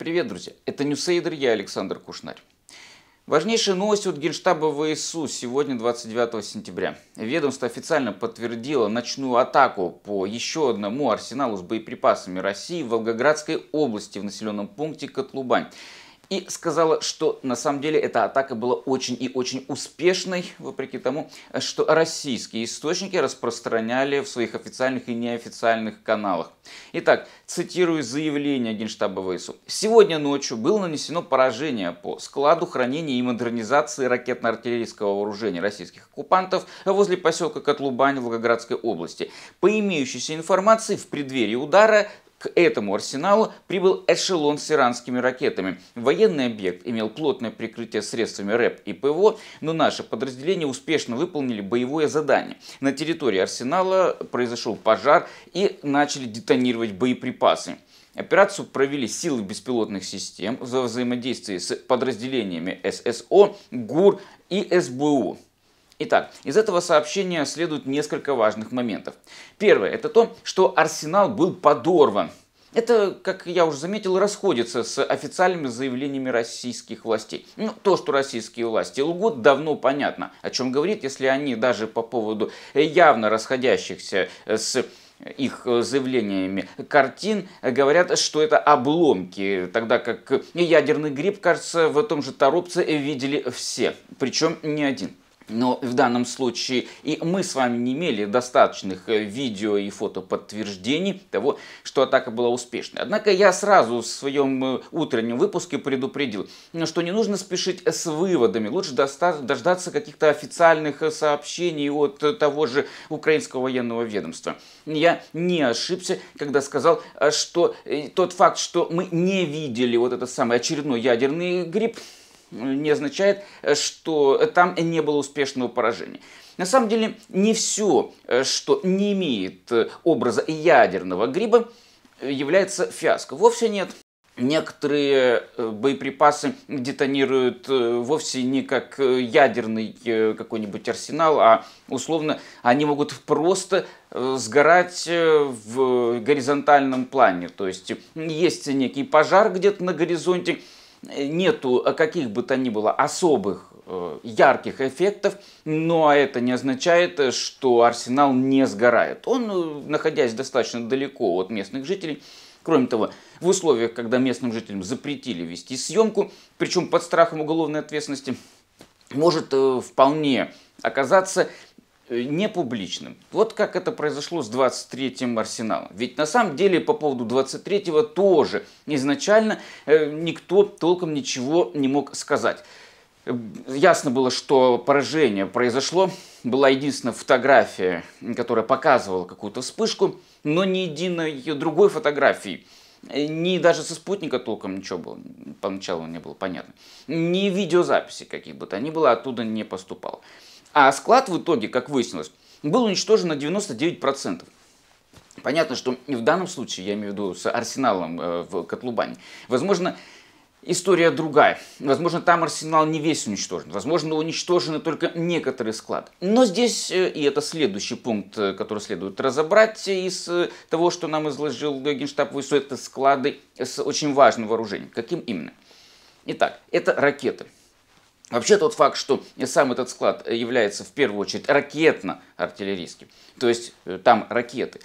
Привет, друзья! Это Ньюсейдер, я Александр Кушнарь. Важнейшая новость от Генштаба ВСУ сегодня, 29 сентября. Ведомство официально подтвердило ночную атаку по еще одному арсеналу с боеприпасами России в Волгоградской области в населенном пункте Котлубань. И сказала, что на самом деле эта атака была очень и очень успешной, вопреки тому, что российские источники распространяли в своих официальных и неофициальных каналах. Итак, цитирую заявление Генштаба ВСУ. Сегодня ночью было нанесено поражение по складу хранения и модернизации ракетно-артиллерийского вооружения российских оккупантов возле поселка Котлубань Волгоградской области. По имеющейся информации, в преддверии удара к этому арсеналу прибыл эшелон с иранскими ракетами. Военный объект имел плотное прикрытие средствами РЭП и ПВО, но наши подразделения успешно выполнили боевое задание. На территории арсенала произошел пожар и начали детонировать боеприпасы. Операцию провели силы беспилотных систем во взаимодействии с подразделениями ССО, ГУР и СБУ. Итак, из этого сообщения следует несколько важных моментов. Первое, это то, что арсенал был подорван. Это, как я уже заметил, расходится с официальными заявлениями российских властей. То, что российские власти лгут, давно понятно. О чем говорить, если они даже по поводу явно расходящихся с их заявлениями картин говорят, что это обломки, тогда как ядерный гриб, кажется, в том же торопце видели все, причем не один. Но в данном случае и мы с вами не имели достаточных видео и фото подтверждений того, что атака была успешной. Однако я сразу в своем утреннем выпуске предупредил, что не нужно спешить с выводами. Лучше дождаться каких-то официальных сообщений от того же украинского военного ведомства. Я не ошибся, когда сказал, что тот факт, что мы не видели вот этот самый очередной ядерный гриб, не означает, что там не было успешного поражения. На самом деле, не все, что не имеет образа ядерного гриба, является фиаско. Вовсе нет. Некоторые боеприпасы детонируют вовсе не как ядерный какой-нибудь арсенал, а условно они могут просто сгорать в горизонтальном плане. То есть есть некий пожар где-то на горизонте, нету каких бы то ни было особых ярких эффектов, но это не означает, что арсенал не сгорает. Он, находясь достаточно далеко от местных жителей, кроме того, в условиях, когда местным жителям запретили вести съемку, причем под страхом уголовной ответственности, может вполне оказаться не публичным. Вот как это произошло с 23-м арсеналом. Ведь на самом деле по поводу 23-го тоже изначально никто толком ничего не мог сказать. Ясно было, что поражение произошло. Была единственная фотография, которая показывала какую-то вспышку, но ни единой другой фотографии, ни даже со спутника толком ничего было, поначалу не было понятно. Ни видеозаписи каких бы то ни было оттуда не поступало. А склад в итоге, как выяснилось, был уничтожен на 99%. Понятно, что в данном случае, я имею в виду с арсеналом в Котлубане, возможно, история другая. Возможно, там арсенал не весь уничтожен. Возможно, уничтожены только некоторые склады. Но здесь, и это следующий пункт, который следует разобрать из того, что нам изложил Генштаб ВСУ, это склады с очень важным вооружением. Каким именно? Итак, это ракеты. Вообще тот факт, что сам этот склад является в первую очередь ракетно-артиллерийским, то есть там ракеты,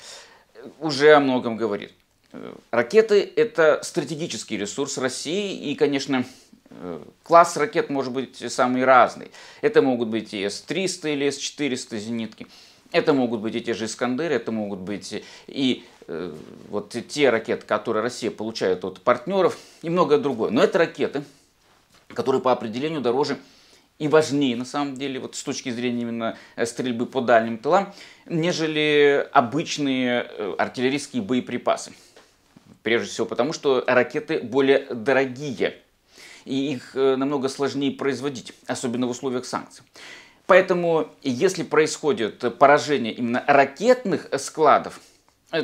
уже о многом говорит. Ракеты – это стратегический ресурс России, и, конечно, класс ракет может быть самый разный. Это могут быть и С-300 или С-400 зенитки, это могут быть и те же «Искандеры», это могут быть и вот те ракеты, которые Россия получает от партнеров, и многое другое. Но это ракеты, которые по определению дороже и важнее, на самом деле, вот с точки зрения именно стрельбы по дальним тылам, нежели обычные артиллерийские боеприпасы. Прежде всего потому, что ракеты более дорогие, и их намного сложнее производить, особенно в условиях санкций. Поэтому, если происходит поражение именно ракетных складов,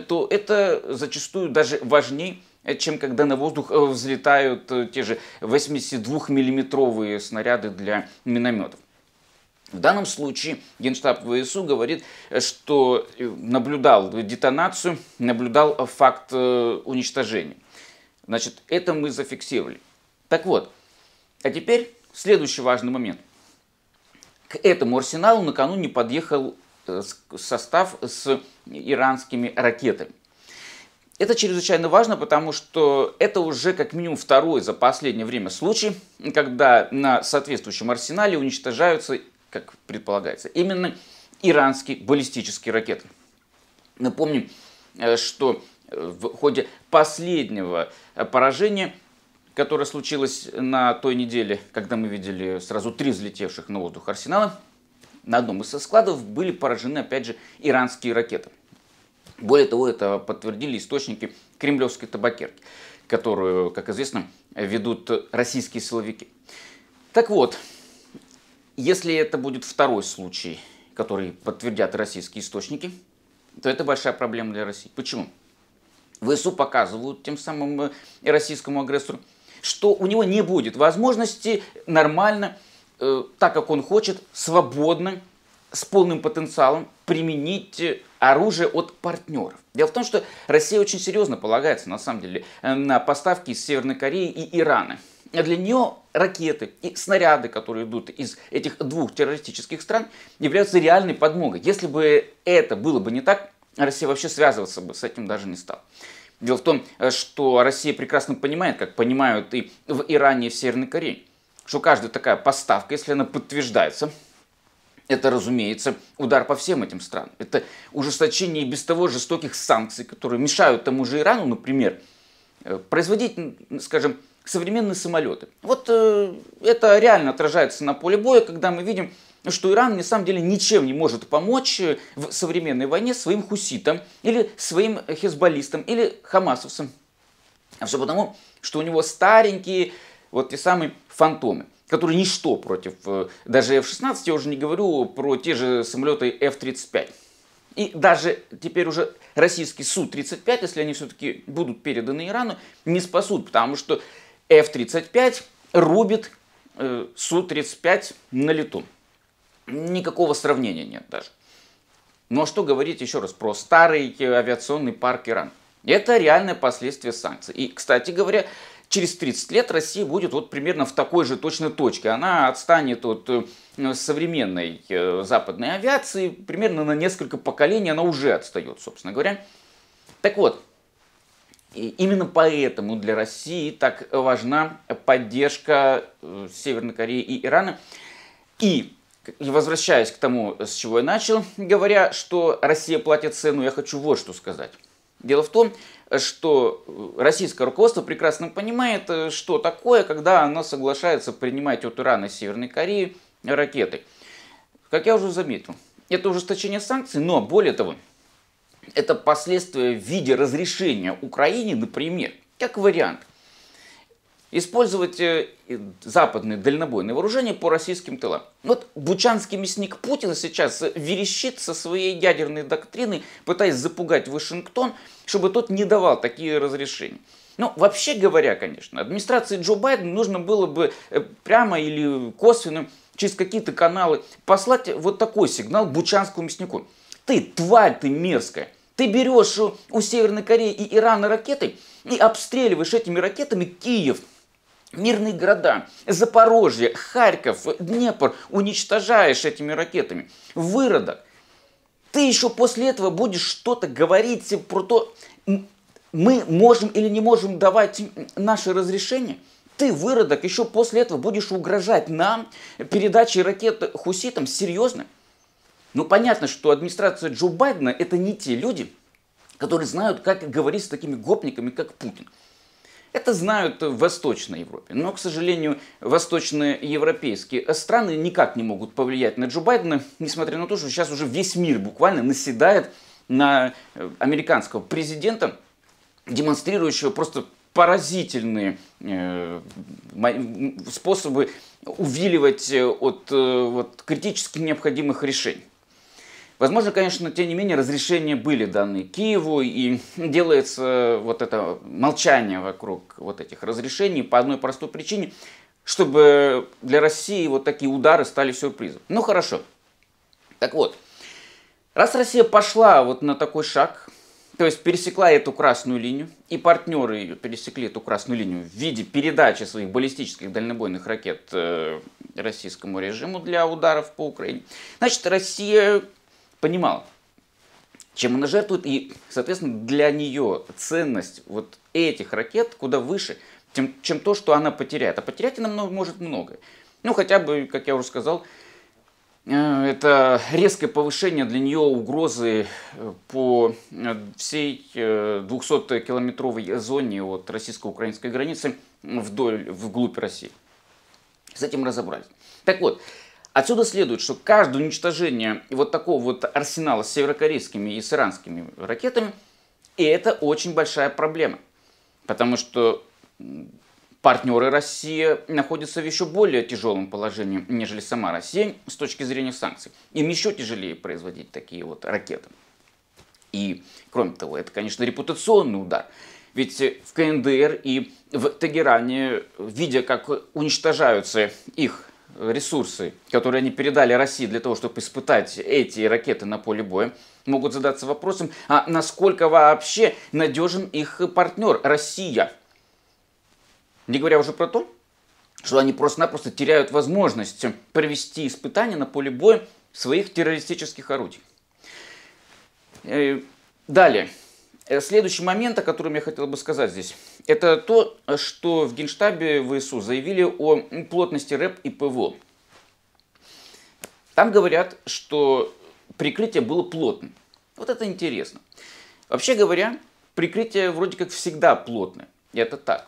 то это зачастую даже важнее, чем когда на воздух взлетают те же 82-миллиметровые снаряды для минометов. В данном случае Генштаб ВСУ говорит, что наблюдал детонацию, наблюдал факт уничтожения. Значит, это мы зафиксировали. Так вот, а теперь следующий важный момент. К этому арсеналу накануне подъехал состав с иранскими ракетами. Это чрезвычайно важно, потому что это уже как минимум второй за последнее время случай, когда на соответствующем арсенале уничтожаются, как предполагается, именно иранские баллистические ракеты. Напомним, что в ходе последнего поражения, которое случилось на той неделе, когда мы видели сразу 3 взлетевших на воздух арсенала, на одном из складов были поражены, опять же, иранские ракеты. Более того, это подтвердили источники кремлевской табакерки, которую, как известно, ведут российские силовики. Так вот, если это будет второй случай, который подтвердят российские источники, то это большая проблема для России. Почему? ВСУ показывают тем самым российскому агрессору, что у него не будет возможности нормально, так как он хочет, свободно, с полным потенциалом применить оружие от партнеров. Дело в том, что Россия очень серьезно полагается, на самом деле, на поставки из Северной Кореи и Ирана. Для нее ракеты и снаряды, которые идут из этих двух террористических стран, являются реальной подмогой. Если бы это было бы не так, Россия вообще связываться бы с этим даже не стала. Дело в том, что Россия прекрасно понимает, как понимают и в Иране, и в Северной Корее, что каждая такая поставка, если она подтверждается, это, разумеется, удар по всем этим странам. Это ужесточение и без того жестоких санкций, которые мешают тому же Ирану, например, производить, скажем, современные самолеты. Вот это реально отражается на поле боя, когда мы видим, что Иран на самом деле ничем не может помочь в современной войне своим хуситам, или своим хизбаллистам, или хамасовцам. А все потому, что у него старенькие вот те самые фантомы, которые ничто против даже F-16, я уже не говорю про те же самолеты F-35. И даже теперь уже российский Су-35, если они все-таки будут переданы Ирану, не спасут, потому что F-35 рубит Су-35 на лету. Никакого сравнения нет даже. Ну а что говорить еще раз про старый авиационный парк Ирана? Это реальное последствие санкций. И, кстати говоря, через 30 лет Россия будет вот примерно в такой же точно точке. Она отстанет от современной западной авиации примерно на несколько поколений. Она уже отстает, собственно говоря. Так вот, именно поэтому для России так важна поддержка Северной Кореи и Ирана. И, возвращаясь к тому, с чего я начал, говоря, что Россия платит цену, я хочу вот что сказать. Дело в том, что российское руководство прекрасно понимает, что такое, когда оно соглашается принимать от Ирана и Северной Кореи ракеты. Как я уже заметил, это ужесточение санкций, но более того, это последствия в виде разрешения Украине, например, как вариант, использовать западные дальнобойные вооружения по российским тылам. Вот бучанский мясник Путин сейчас верещит со своей ядерной доктриной, пытаясь запугать Вашингтон, чтобы тот не давал такие разрешения. Ну, вообще говоря, конечно, администрации Джо Байдена нужно было бы прямо или косвенно через какие-то каналы послать вот такой сигнал бучанскому мяснику. Ты, тварь ты мерзкая, ты берешь у Северной Кореи и Ирана ракеты и обстреливаешь этими ракетами Киев, мирные города, Запорожье, Харьков, Днепр, уничтожаешь этими ракетами, выродок. Ты еще после этого будешь что-то говорить про то, мы можем или не можем давать наши разрешения. Ты, выродок, еще после этого будешь угрожать нам передачей ракет хуситам? Серьезно? Ну понятно, что администрация Джо Байдена это не те люди, которые знают, как говорить с такими гопниками, как Путин. Это знают в Восточной Европе. Но, к сожалению, восточноевропейские страны никак не могут повлиять на Джо Байдена, несмотря на то, что сейчас уже весь мир буквально наседает на американского президента, демонстрирующего просто поразительные способы увиливать от критически необходимых решений. Возможно, конечно, тем не менее, разрешения были даны Киеву, и делается вот это молчание вокруг вот этих разрешений по одной простой причине, чтобы для России вот такие удары стали сюрпризом. Ну хорошо. Так вот, раз Россия пошла вот на такой шаг, то есть пересекла эту красную линию, и партнеры ее пересекли эту красную линию в виде передачи своих баллистических дальнобойных ракет российскому режиму для ударов по Украине. Значит, Россия понимала, чем она жертвует, и, соответственно, для нее ценность вот этих ракет куда выше, чем то, что она потеряет. А потерять она может многое. Ну, хотя бы, как я уже сказал, это резкое повышение для нее угрозы по всей 200-километровой зоне от российско-украинской границы вглубь России. С этим разобрались. Так вот, отсюда следует, что каждое уничтожение вот такого вот арсенала с северокорейскими и с иранскими ракетами, и это очень большая проблема. Потому что партнеры России находятся в еще более тяжелом положении, нежели сама Россия с точки зрения санкций. Им еще тяжелее производить такие вот ракеты. И, кроме того, это, конечно, репутационный удар. Ведь в КНДР и в Тегеране, видя, как уничтожаются их ресурсы, которые они передали России для того, чтобы испытать эти ракеты на поле боя, могут задаться вопросом, а насколько вообще надежен их партнер Россия? Не говоря уже про то, что они просто-напросто теряют возможность провести испытания на поле боя своих террористических орудий. Далее. Следующий момент, о котором я хотел бы сказать здесь, это то, что в Генштабе ВСУ заявили о плотности РЭП и ПВО. Там говорят, что прикрытие было плотным. Вот это интересно. Вообще говоря, прикрытие вроде как всегда плотное. И это так.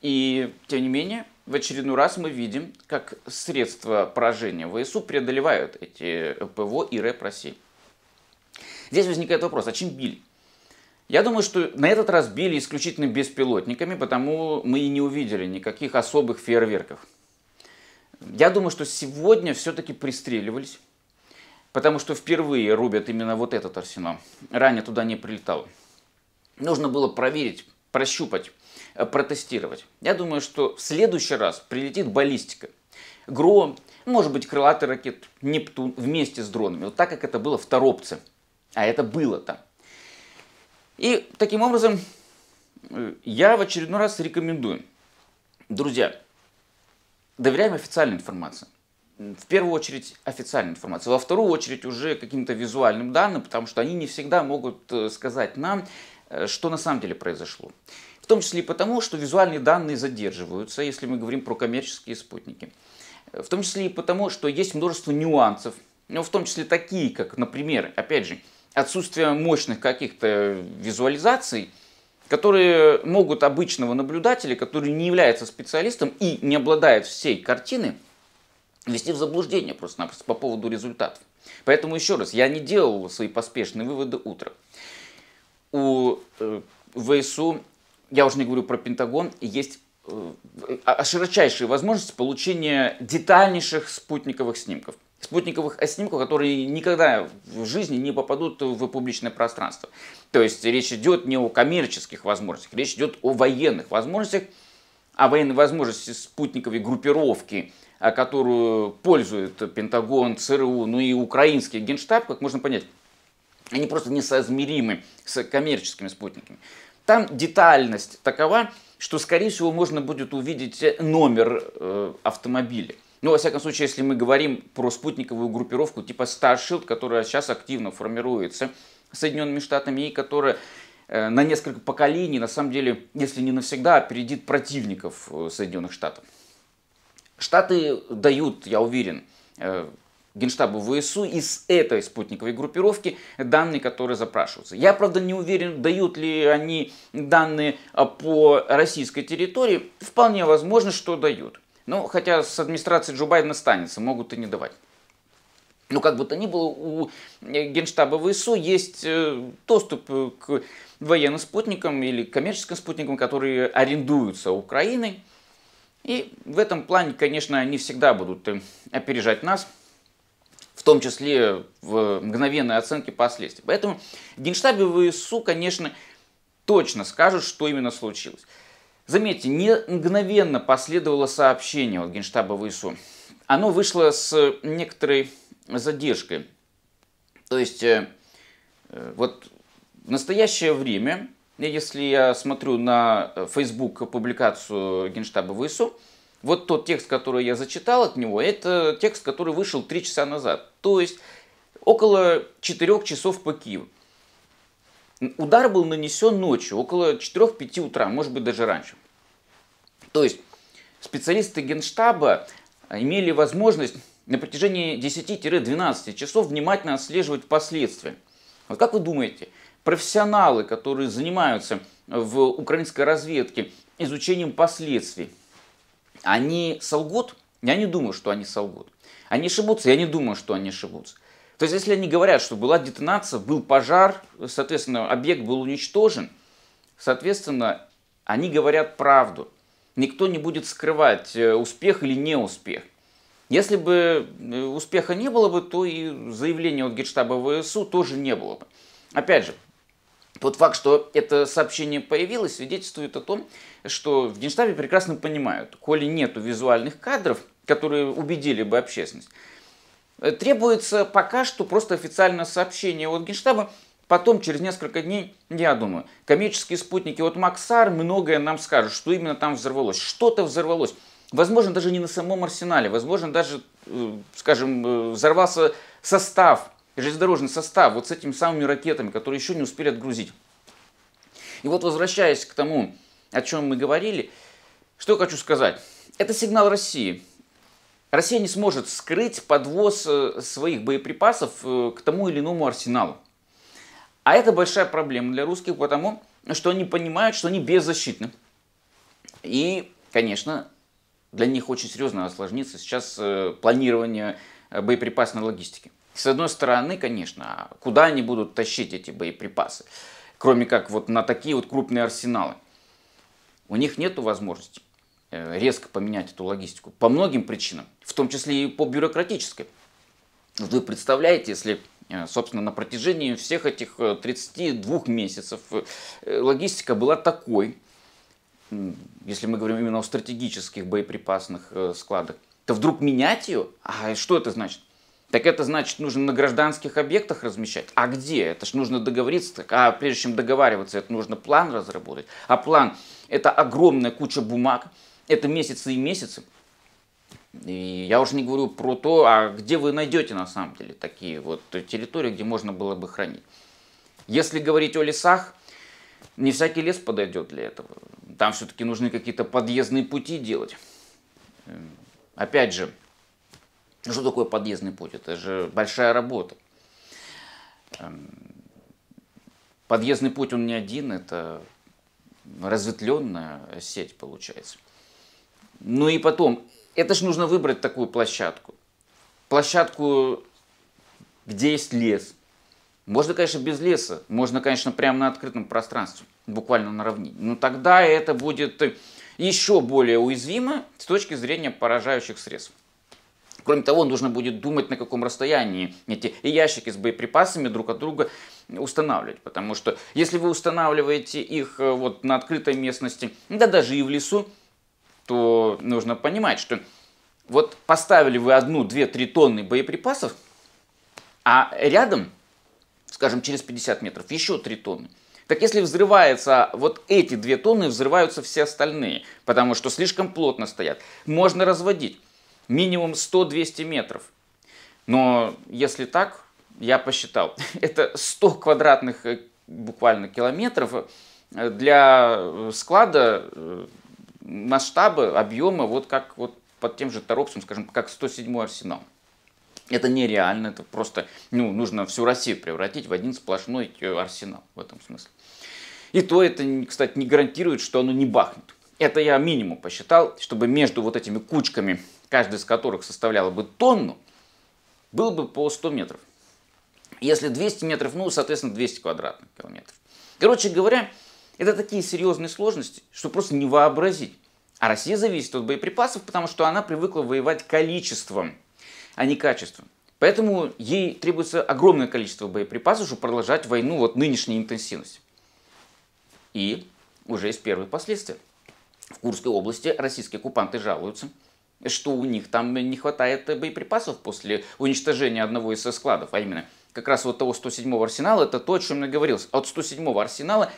И, тем не менее, в очередной раз мы видим, как средства поражения ВСУ преодолевают эти ПВО и РЭП России. Здесь возникает вопрос, а чем били? Я думаю, что на этот раз били исключительно беспилотниками, потому мы и не увидели никаких особых фейерверков. Я думаю, что сегодня все-таки пристреливались, потому что впервые рубят именно вот этот арсенал. Ранее туда не прилетало. Нужно было проверить, прощупать, протестировать. Я думаю, что в следующий раз прилетит баллистика, ГРО, может быть, крылатый ракет «Нептун» вместе с дронами, вот так, как это было в Торопце, а это было там. И таким образом я в очередной раз рекомендую, друзья, доверяем официальной информации. В первую очередь официальной информации, во вторую очередь уже каким-то визуальным данным, потому что они не всегда могут сказать нам, что на самом деле произошло. В том числе и потому, что визуальные данные задерживаются, если мы говорим про коммерческие спутники. В том числе и потому, что есть множество нюансов, но в том числе такие, как, например, опять же, отсутствие мощных каких-то визуализаций, которые могут обычного наблюдателя, который не является специалистом и не обладает всей картины, ввести в заблуждение просто-напросто по поводу результатов. Поэтому еще раз, я не делал свои поспешные выводы утром. У ВСУ, я уже не говорю про Пентагон, есть широчайшие возможности получения детальнейших спутниковых снимков. Спутниковых снимков, которые никогда в жизни не попадут в публичное пространство. То есть речь идет не о коммерческих возможностях, речь идет о военных возможностях, а военные возможности спутниковой группировки, которую пользует Пентагон, ЦРУ, ну и украинский Генштаб, как можно понять, они просто несоизмеримы с коммерческими спутниками. Там детальность такова, что, скорее всего, можно будет увидеть номер автомобиля. Но, во всяком случае, если мы говорим про спутниковую группировку типа Starshield, которая сейчас активно формируется Соединенными Штатами и которая на несколько поколений, на самом деле, если не навсегда, опередит противников Соединенных Штатов. Штаты дают, я уверен, Генштабу ВСУ из этой спутниковой группировки данные, которые запрашиваются. Я, правда, не уверен, дают ли они данные по российской территории. Вполне возможно, что дают. Ну, хотя с администрацией Джо Байдена станется, могут и не давать. Но как бы то ни было, у Генштаба ВСУ есть доступ к военным спутникам или коммерческим спутникам, которые арендуются Украиной. И в этом плане, конечно, они всегда будут опережать нас, в том числе в мгновенной оценке последствий. Поэтому в Генштабе ВСУ, конечно, точно скажут, что именно случилось. Заметьте, не мгновенно последовало сообщение от Генштаба ВСУ. Оно вышло с некоторой задержкой. То есть, вот В настоящее время, если я смотрю на Facebook публикацию Генштаба ВСУ, вот тот текст, который я зачитал от него, это текст, который вышел 3 часа назад. То есть около 4 часов по Киеву. Удар был нанесен ночью, около 4-5 утра, может быть даже раньше. То есть специалисты Генштаба имели возможность на протяжении 10-12 часов внимательно отслеживать последствия. Вот как вы думаете, профессионалы, которые занимаются в украинской разведке изучением последствий, они солгут? Я не думаю, что они солгут. Они ошибутся? Я не думаю, что они ошибутся. То есть, если они говорят, что была детонация, был пожар, соответственно, объект был уничтожен, соответственно, они говорят правду. Никто не будет скрывать, успех или неуспех. Если бы успеха не было бы, то и заявления от Генштаба ВСУ тоже не было бы. Опять же, тот факт, что это сообщение появилось, свидетельствует о том, что в Генштабе прекрасно понимают, коли нету визуальных кадров, которые убедили бы общественность, требуется пока что просто официальное сообщение от Генштаба, потом через несколько дней, я думаю, коммерческие спутники от Максар многое нам скажут, что именно там взорвалось, что-то взорвалось. Возможно, даже не на самом арсенале, возможно, даже, скажем, взорвался состав, железнодорожный состав вот с этими самыми ракетами, которые еще не успели отгрузить. И вот, возвращаясь к тому, о чем мы говорили, что я хочу сказать. Это сигнал России. Россия не сможет скрыть подвоз своих боеприпасов к тому или иному арсеналу. А это большая проблема для русских, потому что они понимают, что они беззащитны. И, конечно, для них очень серьезно осложнится сейчас планирование боеприпасной логистики. С одной стороны, конечно, куда они будут тащить эти боеприпасы, кроме как вот на такие вот крупные арсеналы? У них нет возможности резко поменять эту логистику по многим причинам, в том числе и по бюрократической. Вы представляете, если, собственно, на протяжении всех этих 32 месяцев логистика была такой, если мы говорим именно о стратегических боеприпасных складах, то вдруг менять ее? А что это значит? Так это значит, нужно на гражданских объектах размещать. А где? Это ж нужно договориться. А прежде чем договариваться, это нужно план разработать. А план – это огромная куча бумаг. Это месяцы и месяцы. И я уже не говорю про то, а где вы найдете на самом деле такие вот территории, где можно было бы хранить. Если говорить о лесах, не всякий лес подойдет для этого. Там все-таки нужны какие-то подъездные пути делать. Опять же, что такое подъездный путь? Это же большая работа. Подъездный путь, он не один, это разветвленная сеть получается. Ну и потом, это же нужно выбрать такую площадку. Площадку, где есть лес. Можно, конечно, без леса, можно, конечно, прямо на открытом пространстве, буквально на равнине. Но тогда это будет еще более уязвимо с точки зрения поражающих средств. Кроме того, нужно будет думать, на каком расстоянии эти ящики с боеприпасами друг от друга устанавливать. Потому что если вы устанавливаете их вот на открытой местности, да даже и в лесу, то нужно понимать, что вот поставили вы 1-2-3 тонны боеприпасов, а рядом, скажем, через 50 метров еще 3 тонны. Так если взрывается вот эти 2 тонны, взрываются все остальные, потому что слишком плотно стоят. Можно разводить. Минимум 100-200 метров. Но если так, я посчитал, это 100 квадратных буквально километров для склада масштаба, объема, вот как вот под тем же Торопцем, скажем, как 107-й арсенал. Это нереально, это просто, ну, нужно всю Россию превратить в один сплошной арсенал в этом смысле. И то это, кстати, не гарантирует, что оно не бахнет. Это я минимум посчитал, чтобы между вот этими кучками, каждая из которых составляла бы тонну, было бы по 100 метров. Если 200 метров, ну, соответственно, 200 квадратных километров. Короче говоря, это такие серьезные сложности, что просто не вообразить. А Россия зависит от боеприпасов, потому что она привыкла воевать количеством, а не качеством. Поэтому ей требуется огромное количество боеприпасов, чтобы продолжать войну вот нынешней интенсивности. И уже есть первые последствия. В Курской области российские оккупанты жалуются, что у них там не хватает боеприпасов после уничтожения одного из складов, а именно как раз вот того 107-го арсенала, это то, о чем я говорил. От 107-го арсенала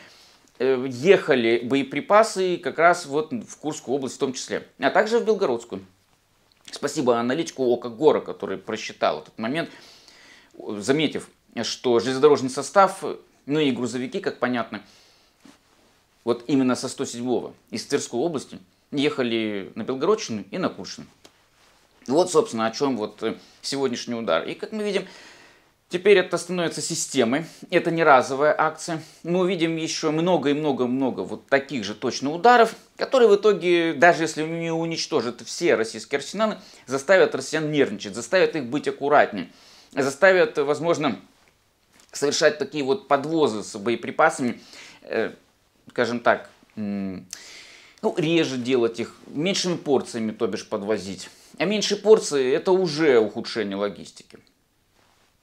ехали боеприпасы как раз вот в Курскую область в том числе, а также в Белгородскую. Спасибо аналитику ОКОГОРа, который просчитал этот момент, заметив, что железнодорожный состав, ну и грузовики, как понятно, вот именно со 107-го из Тверской области ехали на Белгородчину и на Кушин. Вот, собственно, о чем вот сегодняшний удар. И, как мы видим, теперь это становится системой. Это не разовая акция. Мы увидим еще много и много вот таких же точно ударов, которые в итоге, даже если не уничтожат все российские арсеналы, заставят россиян нервничать, заставят их быть аккуратнее, заставят, возможно, совершать такие вот подвозы с боеприпасами, скажем так, ну, реже делать их, меньшими порциями, то бишь, подвозить. А меньшие порции – это уже ухудшение логистики.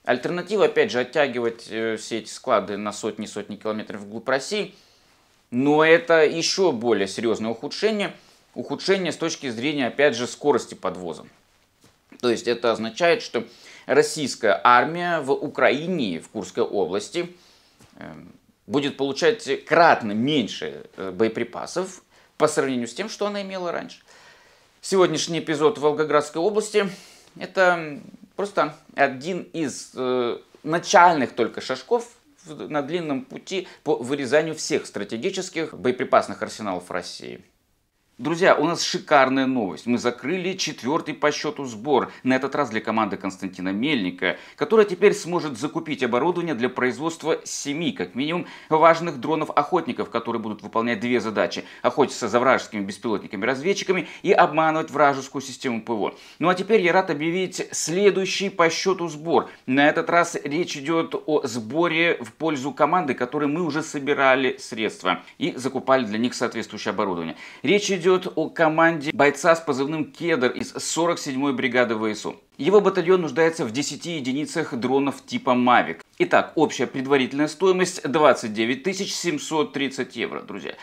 Альтернатива, опять же, оттягивать все эти склады на сотни километров вглубь России. Но это еще более серьезное ухудшение. Ухудшение с точки зрения, опять же, скорости подвоза. То есть это означает, что российская армия в Украине, в Курской области, будет получать кратно меньше боеприпасов по сравнению с тем, что она имела раньше. Сегодняшний эпизод в Волгоградской области – это просто один из начальных только шажков на длинном пути по вырезанию всех стратегических боеприпасных арсеналов России. Друзья, у нас шикарная новость. Мы закрыли 4-й по счету сбор, на этот раз для команды Константина Мельника, которая теперь сможет закупить оборудование для производства 7, как минимум, важных дронов-охотников, которые будут выполнять две задачи – охотиться за вражескими беспилотниками-разведчиками и обманывать вражескую систему ПВО. Ну а теперь я рад объявить следующий по счету сбор. На этот раз речь идет о сборе в пользу команды, которой мы уже собирали средства и закупали для них соответствующее оборудование. Речь идет о команде бойца с позывным «Кедр» из 47-й бригады ВСУ. Его батальон нуждается в 10 единицах дронов типа «Мавик». Итак, общая предварительная стоимость 29 730 евро, друзья.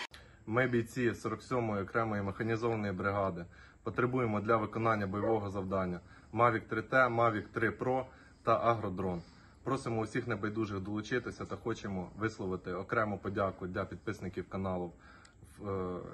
Ми бійці 47-ї окремої механізованої бригади потребуємо для виконання бойового завдання «Мавік 3Т», «Мавік 3Про» та «Агродрон». Просимо усіх небайдужих долучитися та хочемо висловити окрему подяку для підписників каналу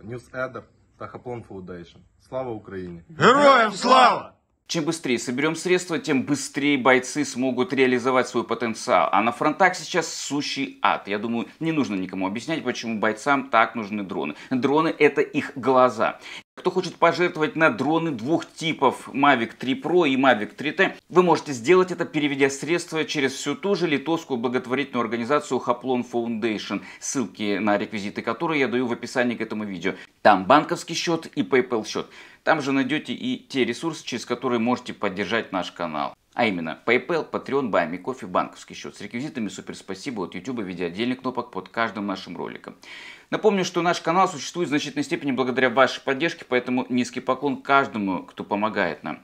«Ньюс-Едер» та Hoplon Foundation. Слава Украине! Героям слава! Чем быстрее соберем средства, тем быстрее бойцы смогут реализовать свой потенциал. А на фронтах сейчас сущий ад. Я думаю, не нужно никому объяснять, почему бойцам так нужны дроны. Дроны – это их глаза. Кто хочет пожертвовать на дроны двух типов Мавик 3Pro и Мавик 3Т, вы можете сделать это, переведя средства через всю ту же литовскую благотворительную организацию Hoplon Foundation, ссылки на реквизиты которой я даю в описании к этому видео. Там банковский счет и PayPal счет. Там же найдете и те ресурсы, через которые можете поддержать наш канал. А именно PayPal, Patreon, Buy Me Coffee, банковский счет с реквизитами, суперспасибо от YouTube в виде отдельных кнопок под каждым нашим роликом. Напомню, что наш канал существует в значительной степени благодаря вашей поддержке, поэтому низкий поклон каждому, кто помогает нам.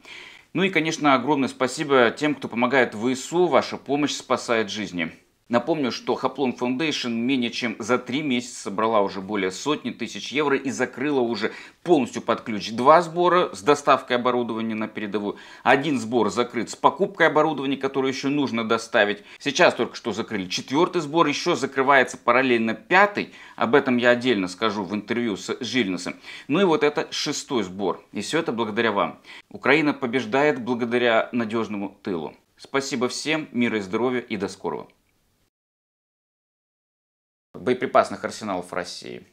Ну и, конечно, огромное спасибо тем, кто помогает ВСУ, ваша помощь спасает жизни. Напомню, что Hoplon Foundation менее чем за 3 месяца собрала уже более сотни тысяч евро и закрыла уже полностью под ключ 2 сбора с доставкой оборудования на передовую. Один сбор закрыт с покупкой оборудования, которое еще нужно доставить. Сейчас только что закрыли 4-й сбор, еще закрывается параллельно 5-й. Об этом я отдельно скажу в интервью с Жильнисом. Ну и вот это 6-й сбор. И все это благодаря вам. Украина побеждает благодаря надежному тылу. Спасибо всем, мира и здоровья и до скорого. Боеприпасных арсеналов России.